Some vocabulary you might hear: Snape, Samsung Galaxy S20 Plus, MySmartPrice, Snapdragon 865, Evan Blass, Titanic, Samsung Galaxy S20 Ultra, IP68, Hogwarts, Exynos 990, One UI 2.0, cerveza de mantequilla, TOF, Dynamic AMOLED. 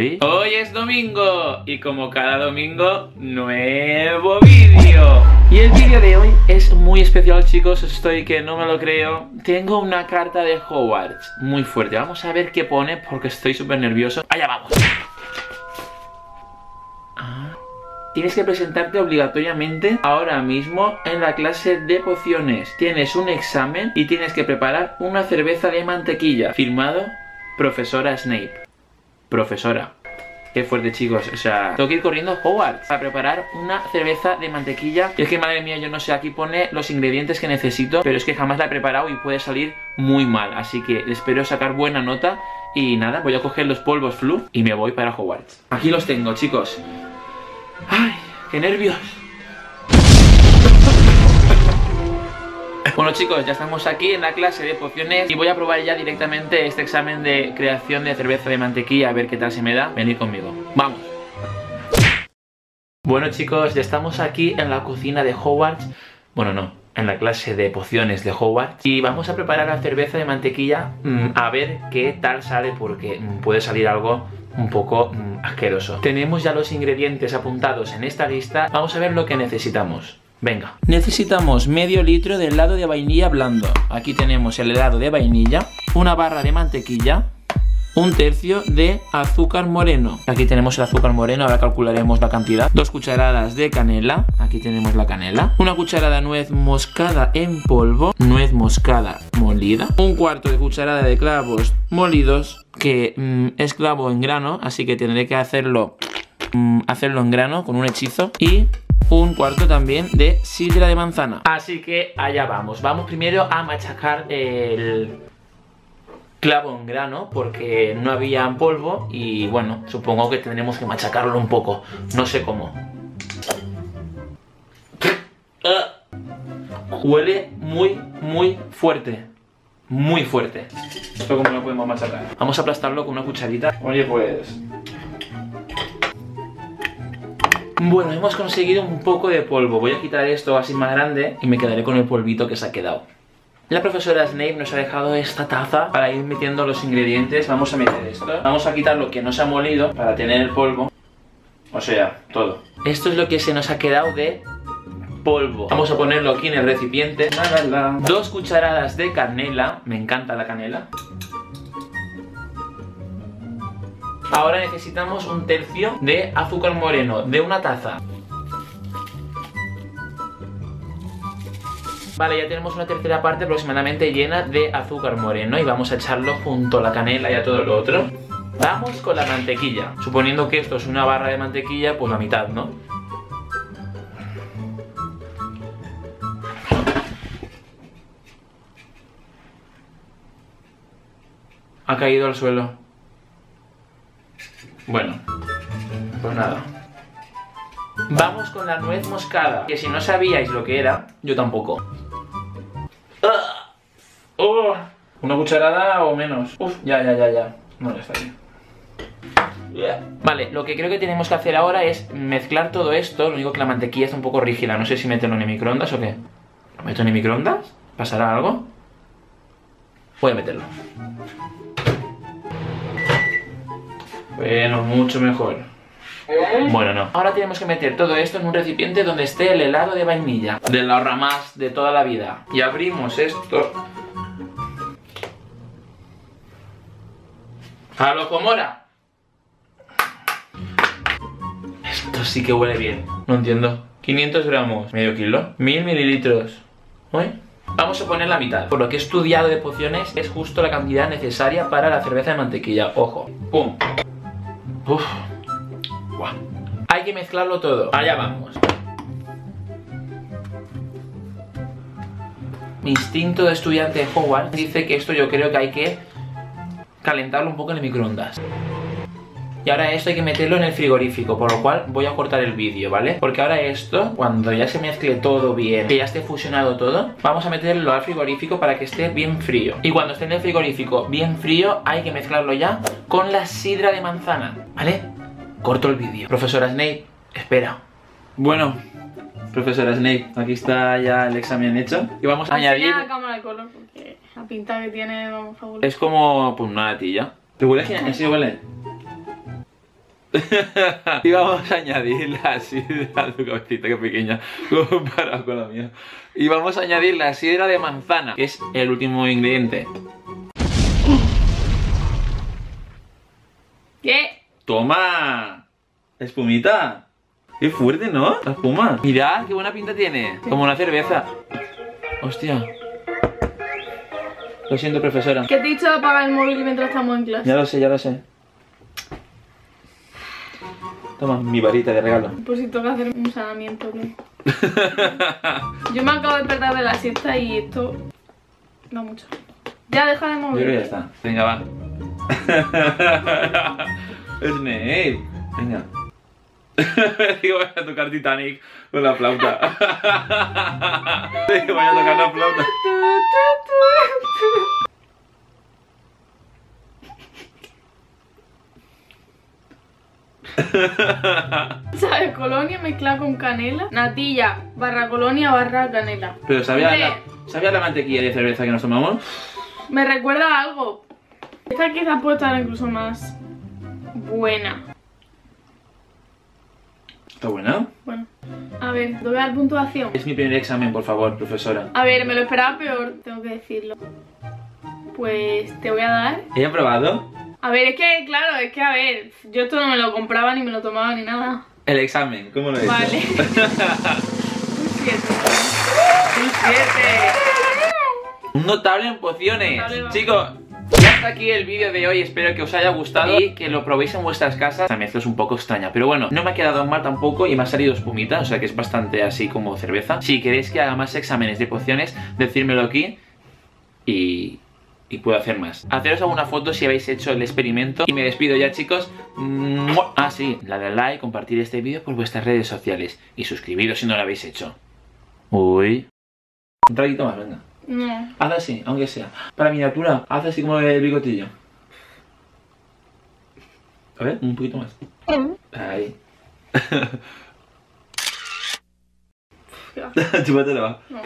Hoy... hoy es domingo y como cada domingo, nuevo vídeo. Y el vídeo de hoy es muy especial, chicos, estoy que no me lo creo. Tengo una carta de Hogwarts muy fuerte, vamos a ver qué pone porque estoy súper nervioso. Allá vamos. Tienes que presentarte obligatoriamente ahora mismo en la clase de pociones. Tienes un examen y tienes que preparar una cerveza de mantequilla. Firmado, profesora Snape. Profesora. Qué fuerte, chicos, o sea, tengo que ir corriendo a Hogwarts para preparar una cerveza de mantequilla. Y es que, madre mía, yo no sé, aquí pone los ingredientes que necesito, pero es que jamás la he preparado y puede salir muy mal. Así que espero sacar buena nota y nada, voy a coger los polvos flu y me voy para Hogwarts. Aquí los tengo, chicos. ¡Ay, qué nervios! Bueno, chicos, ya estamos aquí en la clase de pociones y voy a probar ya directamente este examen de creación de cerveza de mantequilla, a ver qué tal se me da. Venid conmigo. ¡Vamos! Bueno, chicos, ya estamos aquí en la cocina de Hogwarts. Bueno, no, en la clase de pociones de Hogwarts. Y vamos a preparar la cerveza de mantequilla a ver qué tal sale, porque puede salir algo un poco asqueroso. Tenemos ya los ingredientes apuntados en esta lista. Vamos a ver lo que necesitamos. Venga. Necesitamos medio litro de helado de vainilla blando. Aquí tenemos el helado de vainilla. Una barra de mantequilla. Un tercio de azúcar moreno. Aquí tenemos el azúcar moreno, ahora calcularemos la cantidad. 2 cucharadas de canela. Aquí tenemos la canela. 1 cucharada nuez moscada en polvo. Nuez moscada molida. 1/4 cucharada de clavos molidos. Que es clavo en grano, así que tendré que hacerlo en grano con un hechizo. Y 1/4 también de sidra de manzana. Así que allá vamos. Vamos primero a machacar el clavo en grano porque no había en polvo y bueno, supongo que tendremos que machacarlo un poco, no sé cómo. Huele muy fuerte, muy fuerte. Esto como lo podemos machacar. Vamos a aplastarlo con una cucharita. Oye, pues... bueno, hemos conseguido un poco de polvo. Voy a quitar esto así más grande y me quedaré con el polvito que se ha quedado. La profesora Snape nos ha dejado esta taza para ir metiendo los ingredientes. Vamos a meter esto. Vamos a quitar lo que no se ha molido para tener el polvo. O sea, todo. Esto es lo que se nos ha quedado de polvo. Vamos a ponerlo aquí en el recipiente. 2 cucharadas de canela. Me encanta la canela. Ahora necesitamos 1/3 de azúcar moreno de una taza. Vale, ya tenemos 1/3 parte aproximadamente llena de azúcar moreno y vamos a echarlo junto a la canela y a todo lo otro. Vamos con la mantequilla. Suponiendo que esto es una barra de mantequilla, pues la mitad, ¿no? Ha caído al suelo. Bueno, pues nada. Vamos con la nuez moscada, que si no sabíais lo que era, yo tampoco. ¡Oh! 1 cucharada o menos. Uf, ya. No, ya está bien. Vale, lo que creo que tenemos que hacer ahora es mezclar todo esto. Lo único que la mantequilla está un poco rígida. No sé si meterlo en el microondas o qué. ¿Lo meto en el microondas? ¿Pasará algo? Voy a meterlo. Bueno, mucho mejor. Bueno, no. Ahora tenemos que meter todo esto en un recipiente donde esté el helado de vainilla. De la horra más de toda la vida. Y abrimos esto. ¡A lo Comora! Esto sí que huele bien. No entiendo. 500 gramos. Medio kilo. 1000 mililitros. ¿Oye? Vamos a poner la mitad. Por lo que he estudiado de pociones, es justo la cantidad necesaria para la cerveza de mantequilla. Ojo. ¡Pum! Uf. Wow. Hay que mezclarlo todo. Allá vamos. Mi instinto de estudiante de Hogwarts dice que esto yo creo que hay que calentarlo un poco en el microondas. Y ahora esto hay que meterlo en el frigorífico, por lo cual voy a cortar el vídeo, ¿vale? Porque ahora esto, cuando ya se mezcle todo bien, que ya esté fusionado todo, vamos a meterlo al frigorífico para que esté bien frío. Y cuando esté en el frigorífico bien frío, hay que mezclarlo ya con la sidra de manzana, ¿vale? Corto el vídeo. Profesora Snape, espera. Bueno, profesora Snape, aquí está ya el examen hecho. Y vamos a añadir... la cámara de color porque la pinta que tiene, vamos, fabulosa. Es como, pues, una natilla. ¿Te huele? ¿Así huele? Y vamos a añadirla así a tu cabecita, que pequeña comparado con la mía. Y vamos a añadir la sidra de manzana, que es el último ingrediente. ¿Qué? ¡Toma! Espumita. Qué fuerte, ¿no? La espuma. Mirad, qué buena pinta tiene. Como una cerveza. Hostia. Lo siento, profesora. ¿Qué te he dicho de apagar el móvil mientras estamos en clase? Ya lo sé, ya lo sé. Toma mi varita de regalo. Por si toca hacer un sanamiento, ¿no? Yo me acabo de despertar de la siesta y esto... No mucho. Ya, deja de mover. Yo creo que ya está. Venga, va. Snape. Venga. Digo, voy a tocar Titanic con la flauta. Digo, voy a tocar la flauta. ¿Sabes? Colonia mezclada con canela. Natilla barra colonia barra canela. Pero ¿sabía la mantequilla de cerveza que nos tomamos? Me recuerda a algo. Esta quizás puede estar incluso más buena. ¿Está buena? Bueno. A ver, te voy a dar puntuación. Es mi primer examen, por favor, profesora. A ver, me lo esperaba peor, tengo que decirlo. Pues te voy a dar... ¿He aprobado? A ver, es que, claro, es que, a ver, yo esto no me lo compraba ni me lo tomaba ni nada. El examen, ¿cómo lo he hecho? Vale. Un 7. Un notable en pociones. Notable, chicos, ya está aquí el vídeo de hoy. Espero que os haya gustado y que lo probéis en vuestras casas. La mezcla es un poco extraña, pero bueno, no me ha quedado mal tampoco y me ha salido espumita, o sea que es bastante así como cerveza. Si queréis que haga más exámenes de pociones, decírmelo aquí y puedo hacer más. Haceros alguna foto si habéis hecho el experimento. Y me despido ya, chicos. Ah, sí, dale like, compartir este vídeo por vuestras redes sociales. Y suscribiros si no lo habéis hecho. Uy. Un traguito más, venga. No. Haz así, aunque sea. Para miniatura, haz así como el bigotillo. A ver, un poquito más. Ahí. Chúpatelo. No.